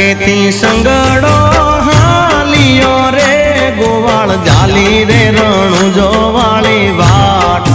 केती संगड़ो हालियो रे गोवाल जाली रे रणु जो वाली बाट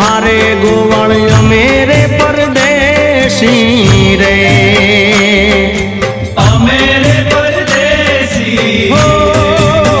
हारे गोवाल मेरे परदेसी रे अमेरे परदेसी हो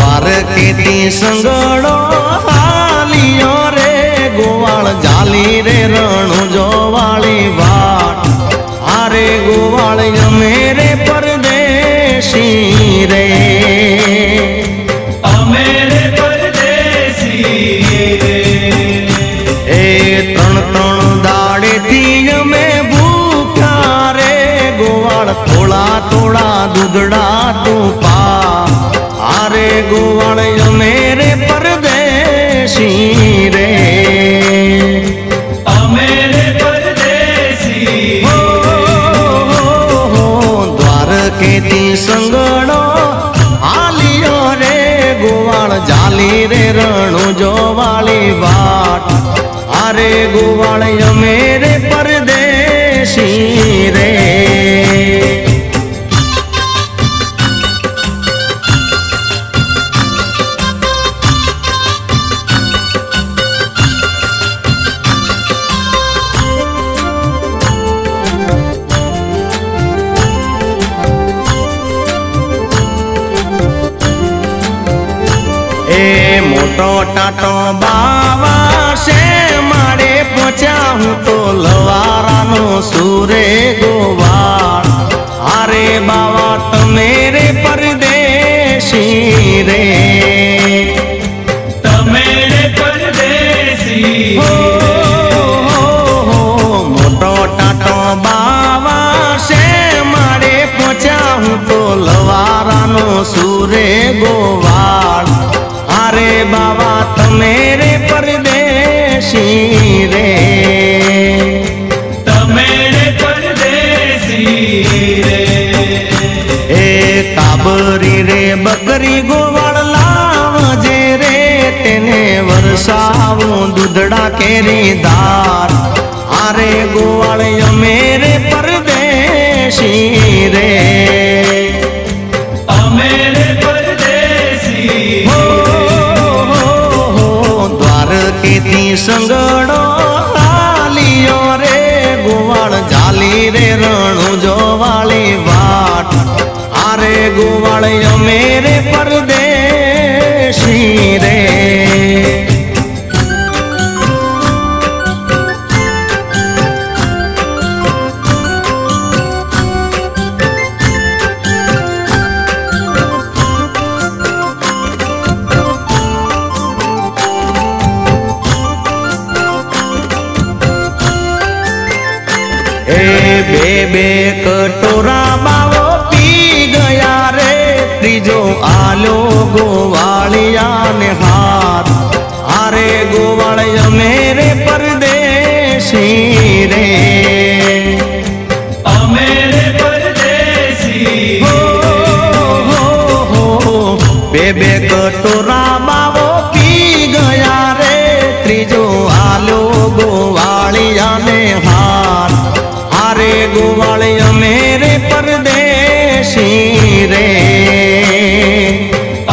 तार केती संगड़ो हालियो रे गोवाल जाली रे रणु जो वाली बाट हारे गोवाल मेरे परदेसी रे अमेरे परदेसी रे ए तण तण दाड़े थी में भूखा रे गोवाल थोड़ा थोड़ा दुधड़ा तू पा हारे गोवाल मेरे परदेसी रे केती संगड़ो आलियो रे गोवाल जाली रे रणु जो वाली बाट अरे गोवाल मेरे परदेसी रे मोटो टाटो बावा से मारे पोचा हूँ तो लवारानो सूरे गोवाल अरे बाबा तमेरे परदेसी रे तमेरे परदेसी हो मोटो टाटो बावा से मारे पोचा हूँ तो लवारानो सूरे गोवाल अरे बाबा तमेरे परदेसी रे तमेरे परदेसी रे ए काबरी रे बकरी गोवाल लाव जे रे तेने वरसावू दूधड़ा केरी दार अरे गोवाल मेरे परदेसी रे अमेरे परदेसी केती संगड़ो हालियो रे गोवाल जाली रे रणु जो वाली बाट अरे गोवाल मेरे परदेसी रे बे कटोरा बावो पी गया रे त्रीजो आलो गोवालिया ने हाथ अरे गोवाल मेरे परदेसी रे अमेरे परदेसी हो बेबे कटोरा बावो पी गया रे त्रीजो आलो गोवालिया ने हाथ अरे गोवाल मेरे परदेसी रे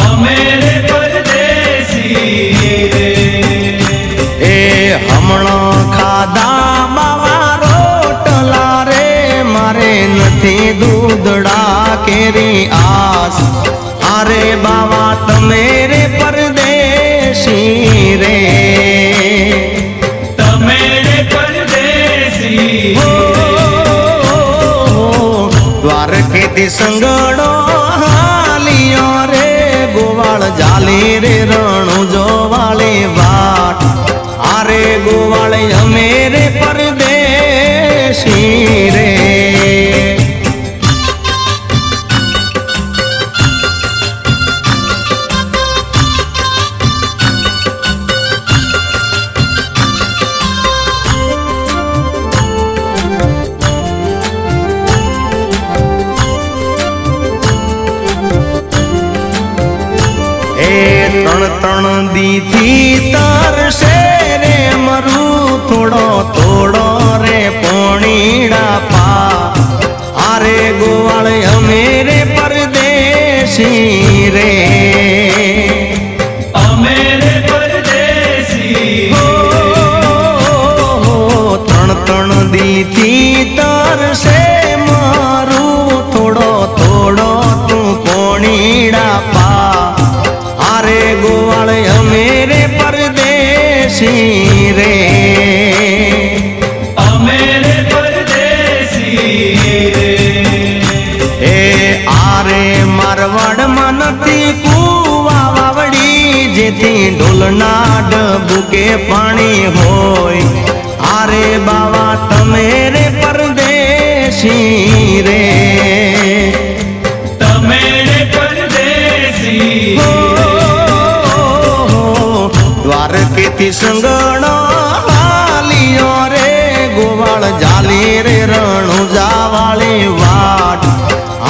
अमेरे परदेसी रे ए हमणो खादा मावा रोटला रे मारे नथी दूधड़ा केरी आस अरे बाबा तमेरे परदेसी रे तमेरे परदेसी केती संगड़ो हालियो रे गोवाल जाली रे रणु जो वाली बांधी थी तार से रे मरू थोड़ो थोड़ो रे पोणीड़ा पा आरे गोवाल अमेरे परदेसी रे तण दी थी तार से मारू थोड़ो थोड़ो तू कोणीड़ा पा आरे गोवाले अमेरे परदेसी रे अमेरे परदेसी रे ए आरे मारवाड़ मनती कुवा वावड़ी जेती ढोलनाड बुके पानी होय आरे बाबा तमेरे परदेसी रे तमेरे परदेसी हो द्वारके ती संगणो हालियो रे गोवाल जाली रे रणु जावाली वाट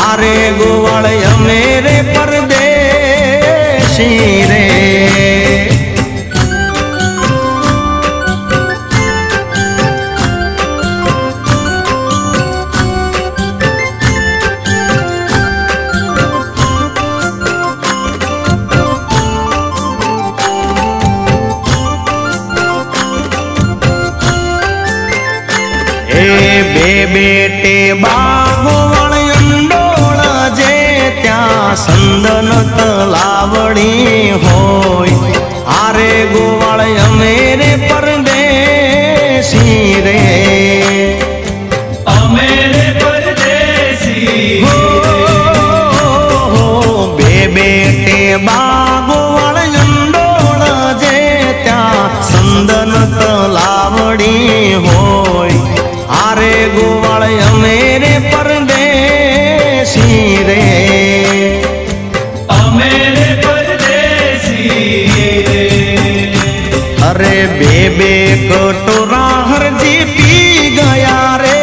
आरे गोवाल अमेरे परदेसी रे बेटे बागोवाल अंडोला जे त्या संदन तलावड़ी होय आरे गोवाल अमेरे परदेसी रे अमेरे परदेसी हो बेटे बागोवाल अंडोला जे त्या संदन तलावड़ी होय आरे गोवाल अमेरे परदेसी रे अमेरे परदेसी रे अरे बेबे कटोरा हरजी पी गया रे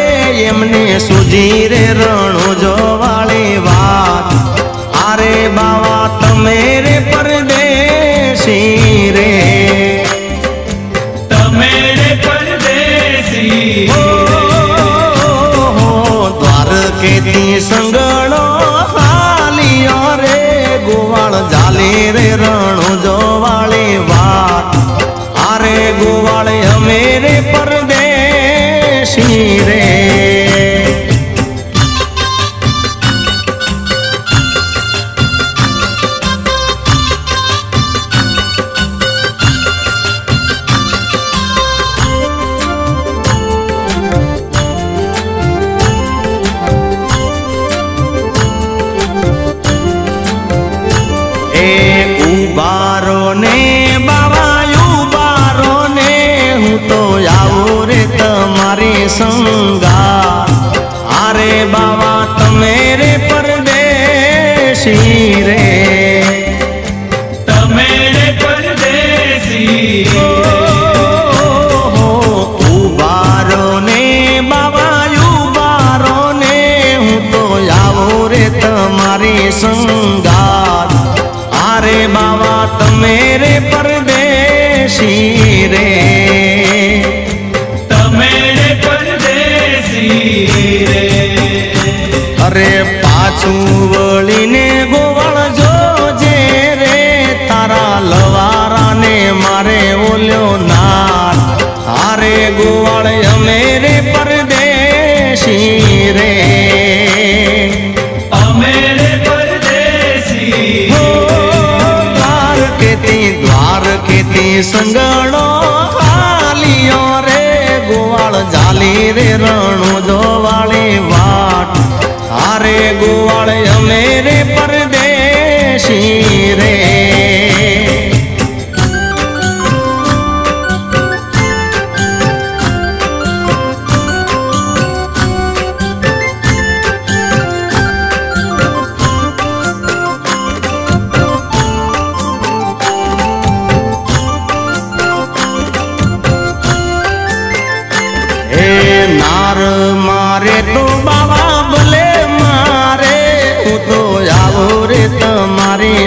एमने सूजी रे रणु जो वाली बात आरे बाबा तमेरे परदेसी रे तमेरे परदेसी केती संगणो हालियो रे गोवाल जाली रे रणु जो वाले वाट आरे गोवाल अमेरे परदेसी रे संगा आरे बाबा तमेरे परदेसी रे तमेरे परदेसी हो उबारो ने बाबा उबारो ने हूँ तो आवो रे तमारी संगा आरे बाबा तमेरे परदेसी रे अरे पाछू वली ने गोवाल जो जे रे तारा लवारा ने मारे ओल्यो नार आरे गोवाल अमेरे परदेसी रे अमेरे परदेसी हो द्वार केती संगणो हालियो रे गोवाल जाली रे रणु जो वाली वाट आरे गोवाल अमेरे परदेसी रे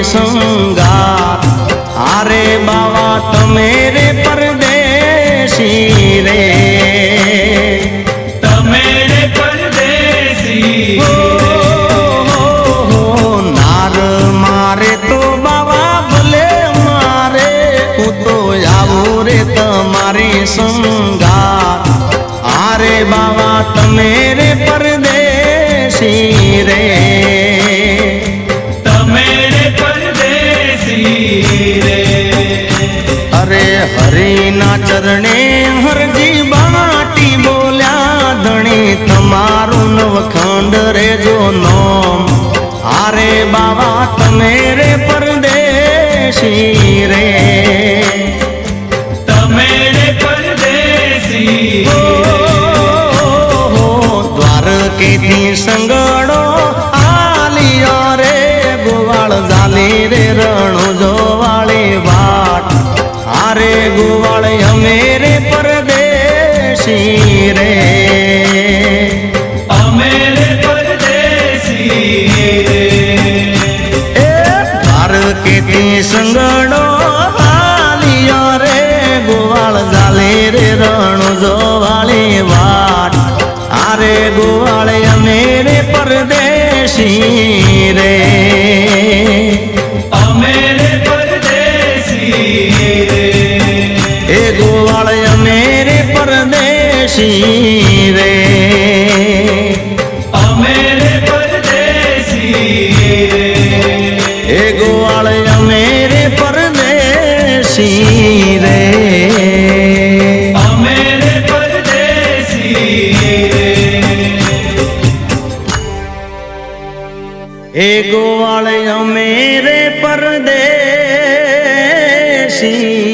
संगा आरे बाबा तो मेरे परदेसी रे, तो मेरे परदेसी हो नार मारे तो बाबा भले मारे तू तो आवो रे तुम्हारी संगात आरे बाबा तो मेरे परदेसी रे। अरे हरि ना चरणे हर जी बाटी बोल्या धणी तमारू नवखंड रे जो नोम आरे बाबा तमेरे परदेसी रे, तमेरे परदेसी हो द्वारके दी संगड़ो आलिया रे गोवाल जाली रे रणो जो वाली बाट आरे गोवाल अमेरे परदेसी रे, अमेरे परदेसी रे। ए द्वारके ती संगड़ो आलिया रे गोवाल जाले रे रणो जो वाली वाट आरे गोवाल अमेरे परदेसी रे, अमेरे परदेसी रे। हे गोवाल मेरे परदेसी रे, अमेरे परदेसी रे। हे गोवाल मेरे परदेसी रे, अमेरे परदेसी रे। हे गोवाल मेरे परदेसी।